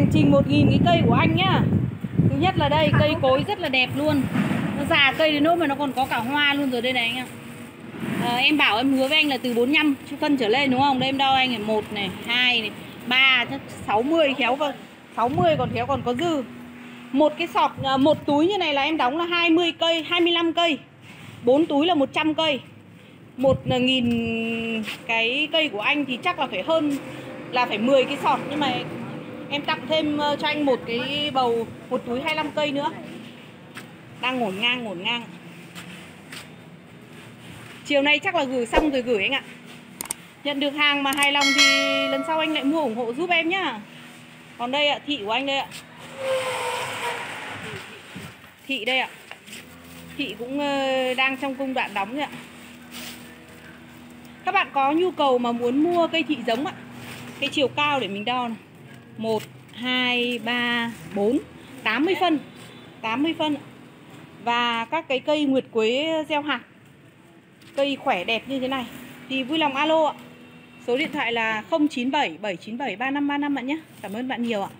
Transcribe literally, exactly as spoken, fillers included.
hành trình một nghìn cái cây của anh nhá. Thứ nhất là đây, cây cối rất là đẹp luôn. Nó già cây đến nỗi mà nó còn có cả hoa luôn rồi đây này anh ạ. À, em bảo em hứa với anh là từ bốn mươi lăm cân trở lên đúng không? Đây em đo anh này, một này, hai này, ba, sáu mươi khéo vào, sáu mươi còn khéo còn có dư. Một cái sọt, một túi như này là em đóng là hai mươi cây, hai mươi lăm cây. bốn túi là một trăm cây. một nghìn cái cây của anh thì chắc là phải hơn, là phải mười cái sọt, nhưng mà em tặng thêm cho anh một cái bầu, một túi hai mươi lăm cây nữa. Đang ngổn ngang ngổn ngang. Chiều nay chắc là gửi xong rồi gửi anh ạ. Nhận được hàng mà hài lòng thì lần sau anh lại mua ủng hộ giúp em nhá. Còn đây ạ, thị của anh đây ạ. Thị đây ạ. Thị cũng đang trong công đoạn đóng rồi ạ. Các bạn có nhu cầu mà muốn mua cây thị giống ạ, cái chiều cao để mình đo này, một, hai, ba, bốn, tám mươi phân, tám mươi phân. Và các cái cây nguyệt quế gieo hạt, cây khỏe đẹp như thế này thì vui lòng alo ạ. Số điện thoại là không chín bảy bảy chín bảy ba năm ba năm bạn nhé. Cảm ơn bạn nhiều ạ.